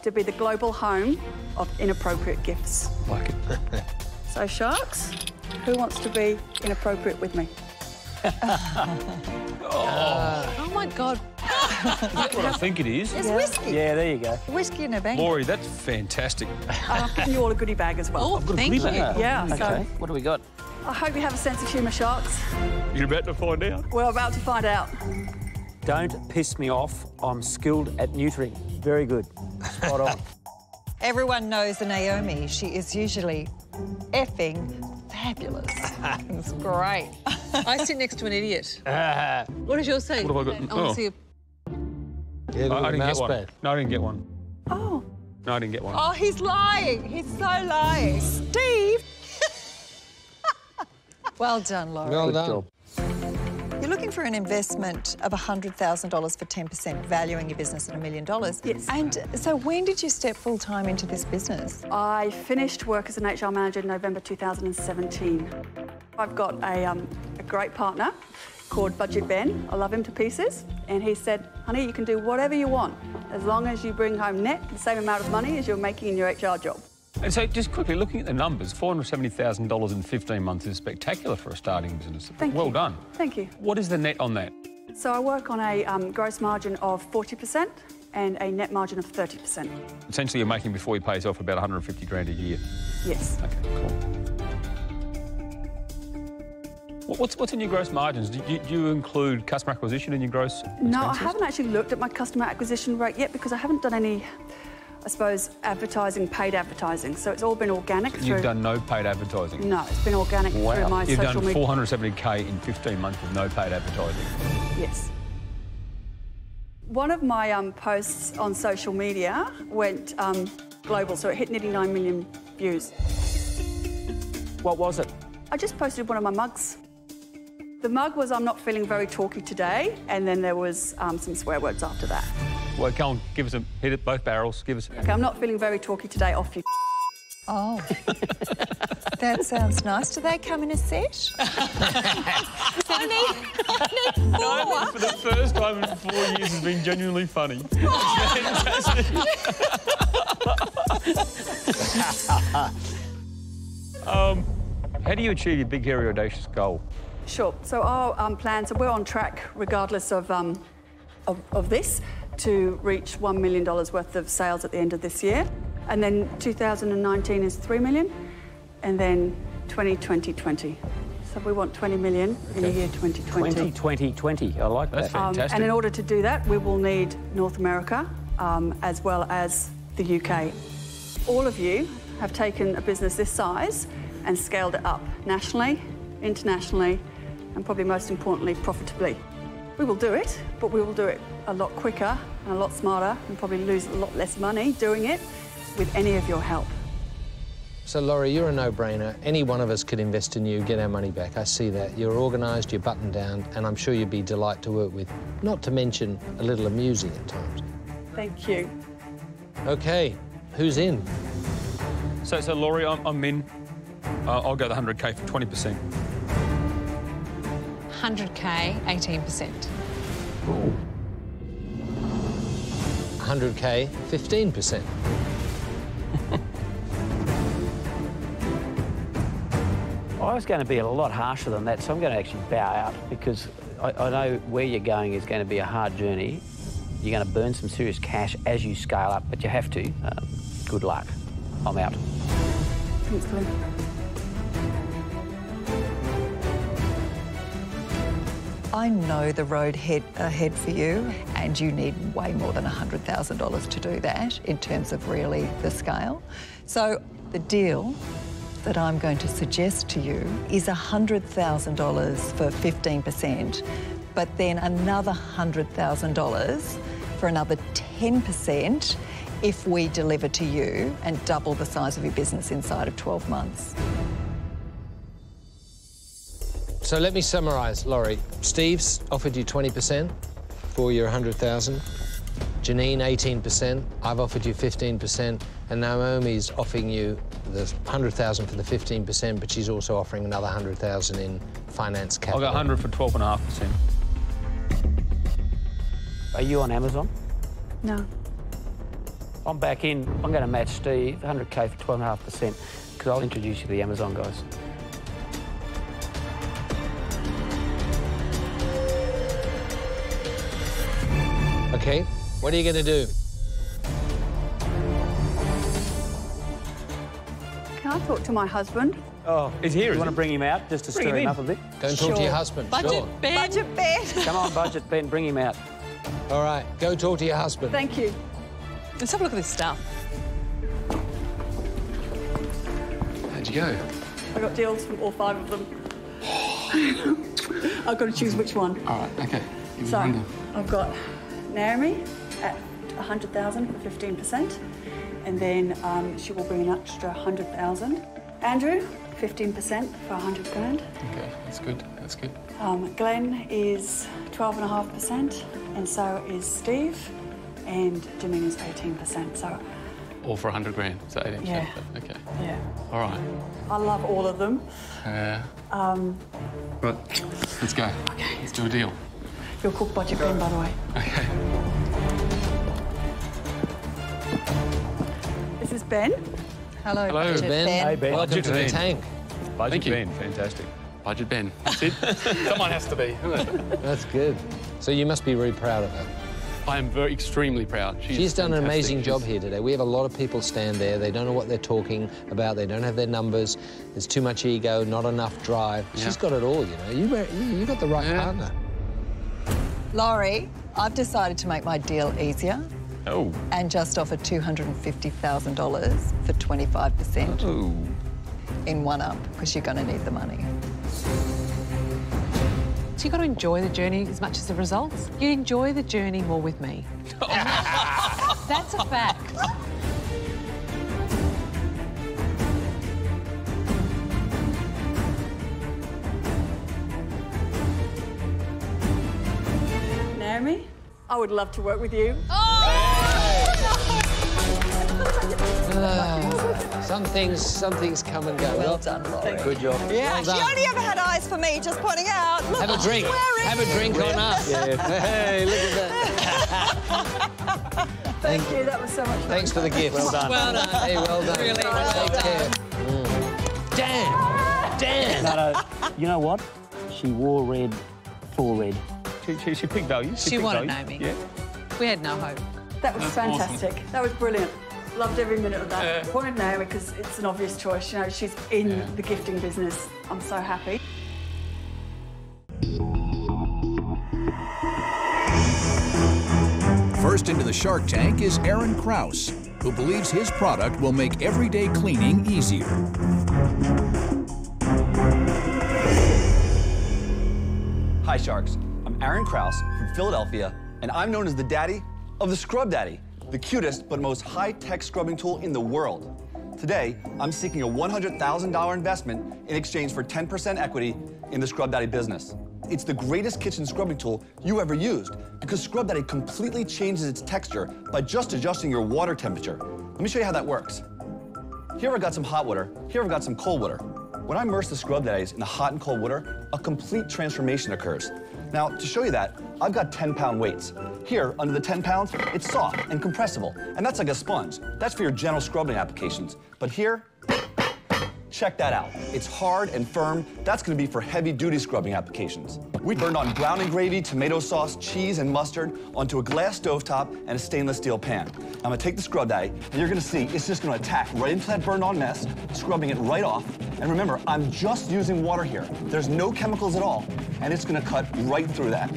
to be the global home of inappropriate gifts. Like it. So, sharks, who wants to be inappropriate with me? Oh my God. That's what I think it is. It's whiskey. Yeah, there you go. Whiskey in a bag. Laurie, that's fantastic. I've given you all a goodie bag as well. Oh, thank you. Yeah, okay. So, what do we got? I hope you have a sense of humour, sharks. You're about to find out. We're about to find out. Don't piss me off. I'm skilled at neutering. Very good. Spot on. Everyone knows the Naomi. She is usually effing fabulous. It's great. I sit next to an idiot. What does yours say? What have I got? Oh. Yeah, I didn't get one. Pad. No, I didn't get one. Oh. No, I didn't get one. Oh, he's lying. He's so lying. Steve. Well done, Laurie. Well done. Good job. You're looking for an investment of $100,000 for 10%, valuing your business at $1 million. Yes. And so when did you step full-time into this business? I finished work as an HR manager in November 2017. I've got a great partner called Budget Ben. I love him to pieces. And he said, honey, you can do whatever you want as long as you bring home net the same amount of money as you're making in your HR job. And so, just quickly, looking at the numbers, $470,000 in 15 months is spectacular for a starting business. Well done. Thank you. What is the net on that? So I work on a gross margin of 40% and a net margin of 30%. Essentially, you're making, before you pay yourself, about 150 grand a year. Yes. OK, cool. What's in your gross margins? Do you include customer acquisition in your gross expenses? No, I haven't actually looked at my customer acquisition rate yet because I haven't done any... I suppose, advertising, paid advertising. So it's all been organic. So you've done no paid advertising? No, it's been organic through my social media. You've done 470K in 15 months with no paid advertising? Yes. One of my posts on social media went global, so it hit nearly 9 million views. What was it? I just posted one of my mugs. The mug was, I'm not feeling very talky today, and then there was some swear words after that. Well, come on, give us a... Hit it, both barrels, give us... OK, I'm not feeling very talky today, off you... Oh. That sounds nice. Do they come in a set? I need four. No, for the first time in 4 years has been genuinely funny. How do you achieve your big, hairy, audacious goal? Sure. So our plans, we're on track, regardless of this, to reach $1 million worth of sales at the end of this year. And then 2019 is 3 million, and then 2020. So we want 20 million in the year 2020. 2020, I like that. That's fantastic. And in order to do that, we will need North America, as well as the UK. All of you have taken a business this size and scaled it up nationally, internationally, and probably most importantly, profitably. We will do it, but we will do it a lot quicker and a lot smarter and probably lose a lot less money doing it with any of your help. So, Laurie, you're a no-brainer. Any one of us could invest in you, get our money back. I see that. You're organised, you're buttoned down, and I'm sure you'd be a delight to work with, not to mention a little amusing at times. Thank you. OK, who's in? So Laurie, I'm in. I'll go the 100K for 20%. 100K, 18%. Ooh. 100K, 15%. I was going to be a lot harsher than that, so I'm going to actually bow out because I know where you're going is going to be a hard journey. You're going to burn some serious cash as you scale up, but you have to. Good luck. I'm out. Thanks, Glenn. I know the road ahead for you, and you need way more than $100,000 to do that in terms of really the scale. So the deal that I'm going to suggest to you is $100,000 for 15%, but then another $100,000 for another 10% if we deliver to you and double the size of your business inside of 12 months. So let me summarise, Laurie. Steve's offered you 20% for your 100,000. Janine, 18%. I've offered you 15%. And Naomi's offering you the 100,000 for the 15%, but she's also offering another 100,000 in finance capital. I'll go 100 for 12.5%. Are you on Amazon? No. I'm back in. I'm going to match Steve, 100K for 12.5%, because I'll introduce you to the Amazon guys. OK, what are you going to do? Can I talk to my husband? Oh, he's here. You want to bring him out just to stir him up a bit? Go and talk to your husband. Budget Ben. Come on, Budget Ben, bring him out. All right, go talk to your husband. Thank you. Let's have a look at this stuff. go? I got deals from all five of them. I've got to choose which one. All right, OK. So I've got Naomi at 100,000 for 15%, and then she will bring an extra 100,000. Andrew, 15% for 100 grand. OK, that's good, that's good. Glenn is 12.5%, and so is Steve, and Dominguez 18%, so... All for 100 grand, so 18%, yeah. OK. Yeah. All right. I love all of them. Yeah. Right, let's go. OK. Let's do a deal. You're called Budget Ben, by the way. OK. This is Ben. Hello, Budget Ben. Hey, Ben. Budget Ben. The tank. Budget Ben, fantastic. Budget Ben, that's it. Someone has to be. That's good. So you must be really proud of her. I am very extremely proud. She's done an amazing job here today. We have a lot of people stand there. They don't know what they're talking about. They don't have their numbers. There's too much ego, not enough drive. Yeah. She's got it all, you know. You got the right partner. Laurie, I've decided to make my deal easier. Oh. And just offer $250,000 for 25% in one up, because you're going to need the money. So you've got to enjoy the journey as much as the results. You enjoy the journey more with me. That's a fact. Naomi, I would love to work with you. Some things come and go. Well done, Laurie. Good job. Yeah, well done. She only ever had eyes for me, just pointing out. Look, have a drink. Have a drink on us. Yeah. Hey, look at that. Thank you. That was so much fun. Thanks for the gift. Well done. Well done. Hey, well done. Really well done. Damn. Damn. No. You know what? She wore red for red. She picked values. She wanted Naomi. Yeah. We had no hope. That was fantastic. Awesome. That was brilliant. Loved every minute of that. Wanted Naomi because it's an obvious choice. You know, she's in the gifting business. I'm so happy. First into the Shark Tank is Aaron Krause, who believes his product will make everyday cleaning easier. Hi, Sharks. I'm Aaron Krause from Philadelphia, and I'm known as the daddy of the Scrub Daddy, the cutest but most high-tech scrubbing tool in the world. Today, I'm seeking a $100,000 investment in exchange for 10% equity in the Scrub Daddy business. It's the greatest kitchen scrubbing tool you ever used because Scrub Daddy completely changes its texture by just adjusting your water temperature. Let me show you how that works. Here I've got some hot water, here I've got some cold water. When I immerse the Scrub Daddies in the hot and cold water, a complete transformation occurs. Now, to show you that, I've got 10-pound weights. Here, under the 10 pounds, it's soft and compressible, and that's like a sponge. That's for your gentle scrubbing applications. But here, check that out. It's hard and firm. That's gonna be for heavy-duty scrubbing applications. We turned on brown and gravy, tomato sauce, cheese, and mustard onto a glass stovetop and a stainless steel pan. I'm gonna take the Scrub Daddy, and you're gonna see it's just gonna attack right into that burned-on mess, scrubbing it right off. And remember, I'm just using water here. There's no chemicals at all, and it's gonna cut right through that.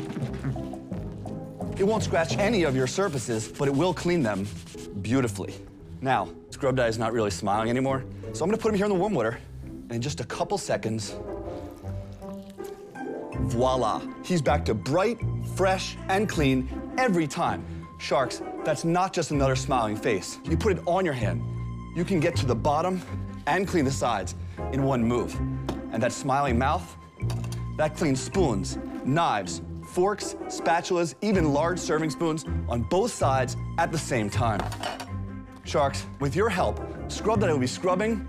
It won't scratch any of your surfaces, but it will clean them beautifully. Now, Scrub Daddy's not really smiling anymore, so I'm gonna put him here in the warm water, and in just a couple seconds, voila. He's back to bright, fresh, and clean every time. Sharks, that's not just another smiling face. You put it on your hand, you can get to the bottom and clean the sides in one move. And that smiling mouth, that cleans spoons, knives, forks, spatulas, even large serving spoons on both sides at the same time. Sharks, with your help, Scrub Daddy will be scrubbing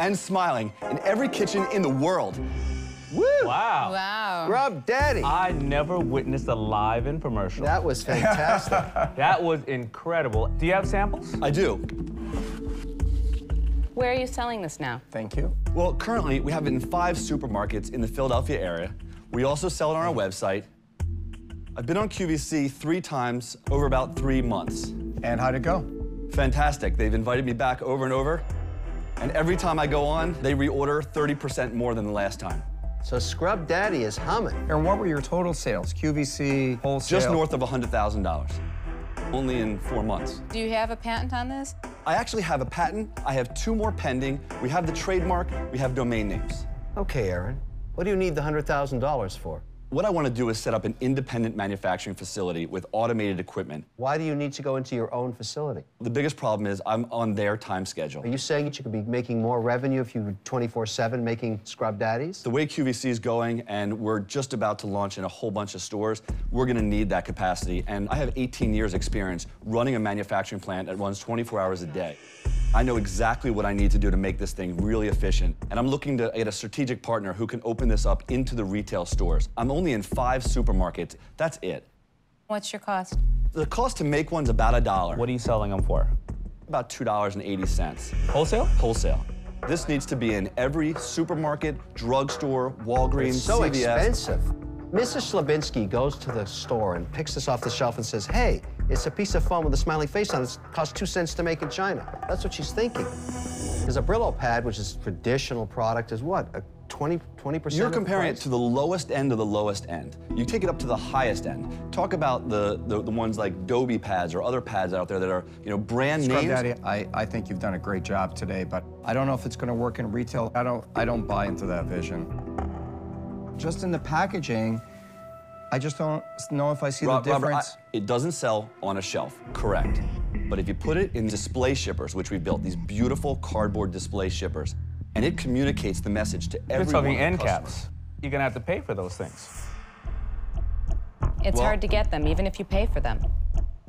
and smiling in every kitchen in the world. Woo! Wow. Wow. Scrub Daddy. I never witnessed a live infomercial. That was fantastic. That was incredible. Do you have samples? I do. Where are you selling this now? Thank you. Well, currently, we have it in 5 supermarkets in the Philadelphia area. We also sell it on our website. I've been on QVC 3 times over about 3 months. And how'd it go? Fantastic. They've invited me back over and over. And every time I go on, they reorder 30% more than the last time. So Scrub Daddy is humming. Aaron, what were your total sales? QVC, wholesale? Just north of $100,000. Only in 4 months. Do you have a patent on this? I actually have a patent. I have 2 more pending. We have the trademark. We have domain names. Okay, Aaron. What do you need the $100,000 for? What I want to do is set up an independent manufacturing facility with automated equipment. Why do you need to go into your own facility? The biggest problem is I'm on their time schedule. Are you saying that you could be making more revenue if you were 24/7 making Scrub Daddies? The way QVC is going, and we're just about to launch in a whole bunch of stores, we're going to need that capacity. And I have 18 years experience running a manufacturing plant that runs 24 hours a day. I know exactly what I need to do to make this thing really efficient, and I'm looking to get a strategic partner who can open this up into the retail stores. I'm only in 5 supermarkets. That's it. What's your cost? The cost to make one's about $1. What are you selling them for? About $2.80. Wholesale? Wholesale. This needs to be in every supermarket, drugstore, Walgreens, it's so CVS. Expensive. Mrs. Slavinsky goes to the store and picks this off the shelf and says, hey, it's a piece of foam with a smiley face on it. It costs 2 cents to make in China. That's what she's thinking. Because a Brillo pad, which is a traditional product, is what, a 20%? You're comparing it to the lowest end of the lowest end. You take it up to the highest end. Talk about the ones like Dobie pads or other pads out there that are, you know, brand names. Scrub Daddy, I think you've done a great job today, but I don't know if it's going to work in retail. I don't buy into that vision. Just in the packaging, I just don't know if I see the difference. Robert, it doesn't sell on a shelf, correct. But if you put it in display shippers, which we built, these beautiful cardboard display shippers, and it communicates the message to everyone. You're talking end caps. You're going to have to pay for those things. It's hard to get them, even if you pay for them.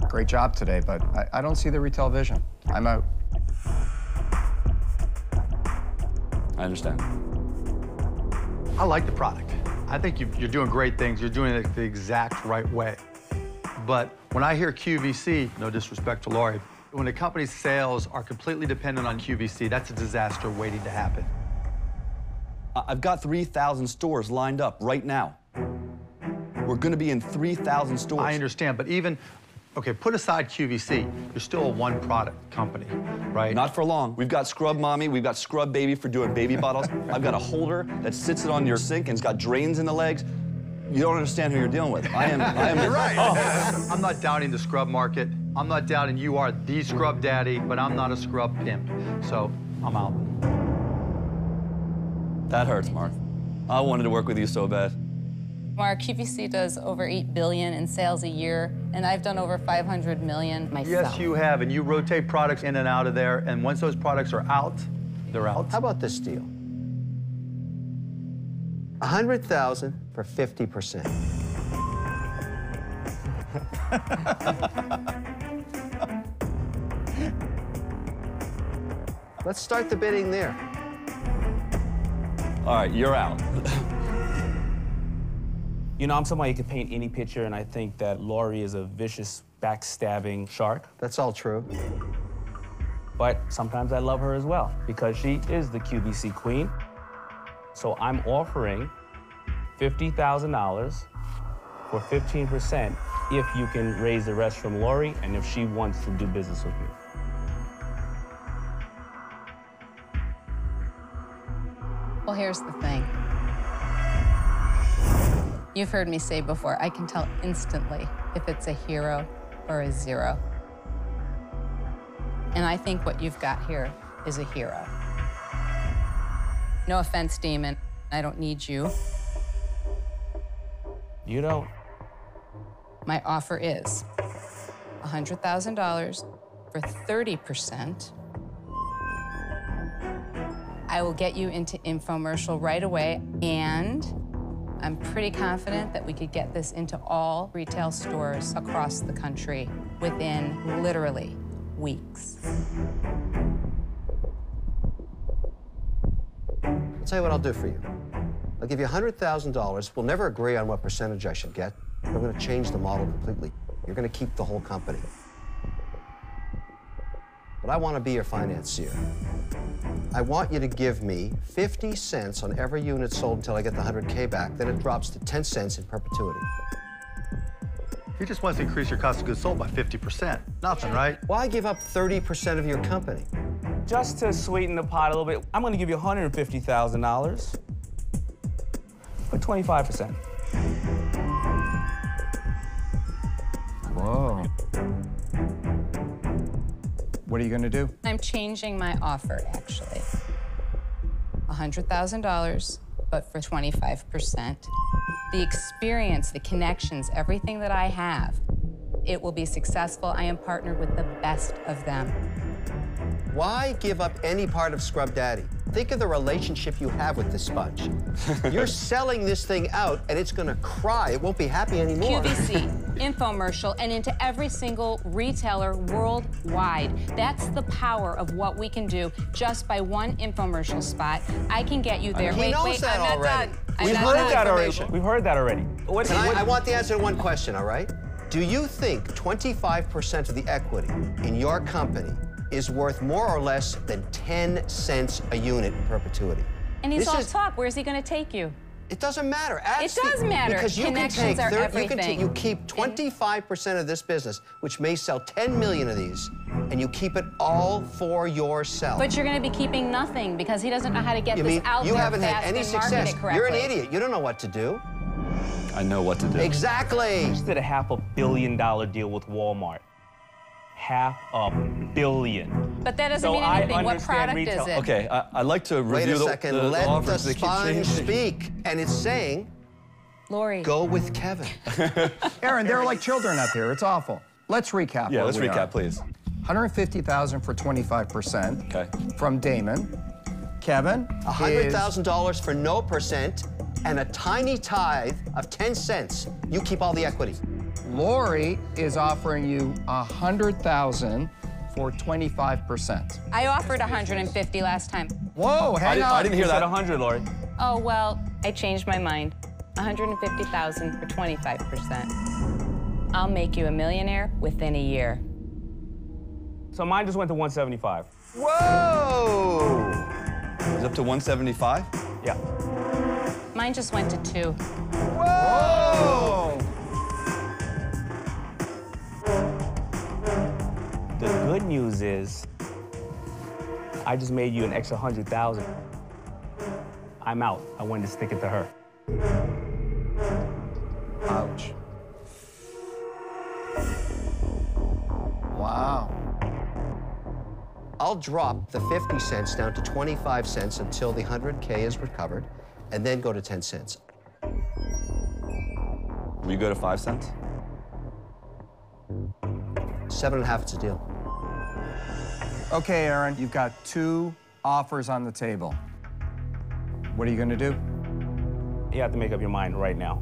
Great job today, but I don't see the retail vision. I'm out. I understand. I like the product. I think you're doing great things. You're doing it the exact right way. But when I hear QVC, no disrespect to Laurie, when a company's sales are completely dependent on QVC, that's a disaster waiting to happen. I've got 3,000 stores lined up right now. We're going to be in 3,000 stores. I understand, but even, okay, put aside QVC, you're still a one-product company, right? Not for long. We've got Scrub Mommy, we've got Scrub Baby for doing baby bottles. I've got a holder that sits it on your sink and it's got drains in the legs. You don't understand who you're dealing with. I am. You're right. Oh. I'm not doubting the scrub market. I'm not doubting you are the Scrub Daddy, but I'm not a scrub pimp. So I'm out. That hurts, Mark. I wanted to work with you so bad. Mark, QVC does over $8 billion in sales a year, and I've done over $500 million myself. Yes, you have, and you rotate products in and out of there, and once those products are out, they're out. How about this deal? $100,000 for 50%. Let's start the bidding there. All right, you're out. You know, I'm somebody who can paint any picture, and I think that Laurie is a vicious, backstabbing shark. That's all true. But sometimes I love her as well, because she is the QVC queen. So I'm offering $50,000 for 15% if you can raise the rest from Laurie and if she wants to do business with you. Well, here's the thing. You've heard me say before, I can tell instantly if it's a hero or a zero. And I think what you've got here is a hero. No offense, Damon, I don't need you. You don't. My offer is $100,000 for 30%. I will get you into infomercial right away, and I'm pretty confident that we could get this into all retail stores across the country within literally weeks. I'll tell you what I'll do for you. I'll give you $100,000. We'll never agree on what percentage I should get. We're going to change the model completely. You're going to keep the whole company. But I want to be your financier. I want you to give me 50 cents on every unit sold until I get the 100K back. Then it drops to 10 cents in perpetuity. He just wants to increase your cost of goods sold by 50%. Nothing, right? Why give up 30% of your company? Just to sweeten the pot a little bit, I'm going to give you $150,000 for 25%. Whoa. What are you gonna do? I'm changing my offer, actually. $100,000, but for 25%. The experience, the connections, everything that I have, it will be successful. I am partnered with the best of them. Why give up any part of Scrub Daddy? Think of the relationship you have with this sponge. You're selling this thing out, and it's gonna cry. It won't be happy anymore. QVC, infomercial, and into every single retailer worldwide. That's the power of what we can do just by one infomercial spot. I can get you there. Wait, wait, I'm not done. We've heard that already. I want the answer to one question, all right? Do you think 25% of the equity in your company is worth more or less than 10 cents a unit in perpetuity? And he's all talk. Where's he going to take you? It doesn't matter. It does matter. Because you can take, you keep 25% of this business, which may sell 10 million of these, and you keep it all for yourself. But you're going to be keeping nothing because he doesn't know how to get this out there. You haven't had any success. You're an idiot. You don't know what to do. I know what to do. Exactly. I just did a $500 million deal with Walmart. $500 million. But that doesn't mean anything. What product is it? Okay, I'd like to review the offers. Wait a second, let the sponge speak. And it's saying, Laurie, go with Kevin. Aaron, they're like children up here. It's awful. Let's recap. Yeah, let's recap, please. $150,000 for 25%. Okay. From Damon. Kevin. $100,000 for no percent and a tiny tithe of 10 cents. You keep all the equity. Laurie is offering you $100,000 for 25%. I offered $150,000 last time. Whoa, hang on. I didn't hear that. 100, Laurie. Oh, well, I changed my mind. $150,000 for 25%. I'll make you a millionaire within a year. So mine just went to 175. Whoa! It's up to 175? Yeah. Mine just went to 2. Whoa! The good news is, I just made you an extra 100,000. I'm out. I wanted to stick it to her. Ouch. Wow. I'll drop the 50 cents down to 25 cents until the 100K is recovered, and then go to 10 cents. Will you go to 5 cents? 7.5, it's a deal. Okay, Aaron, you've got 2 offers on the table. What are you gonna do? You have to make up your mind right now.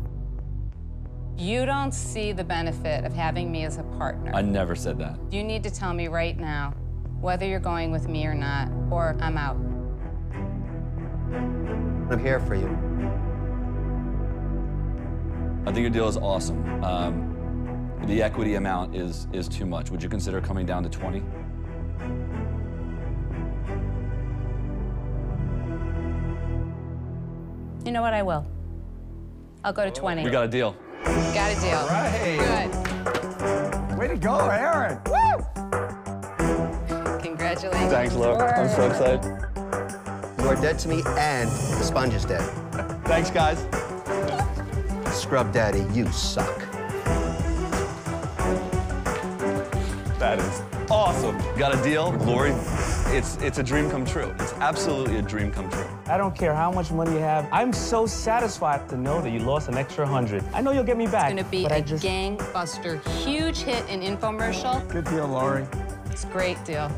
You don't see the benefit of having me as a partner. I never said that. You need to tell me right now whether you're going with me or not, or I'm out. I'm here for you. I think your deal is awesome. The equity amount is too much. Would you consider coming down to 20? You know what, I will. I'll go to 20. We got a deal. Got a deal. All right. Good. Way to go, Aaron. Woo! Congratulations. Thanks, Laurie. I'm so excited. You are dead to me, and the sponge is dead. Thanks, guys. Scrub Daddy, you suck. That is awesome. Got a deal, Laurie. It's a dream come true. It's absolutely a dream come true. I don't care how much money you have. I'm so satisfied to know that you lost an extra 100. I know you'll get me back. It's gonna be a gangbuster, huge hit in infomercial. Good deal, Laurie. It's a great deal.